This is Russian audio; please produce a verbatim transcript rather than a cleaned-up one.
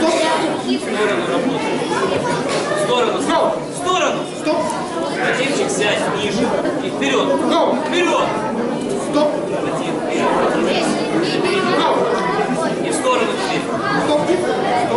Стоп! В сторону, в сторону, в сторону. Стоп! Противник сядь ниже и вперед. Но. Вперед! Стоп! Один, вперед, один. И в сторону теперь. Стоп!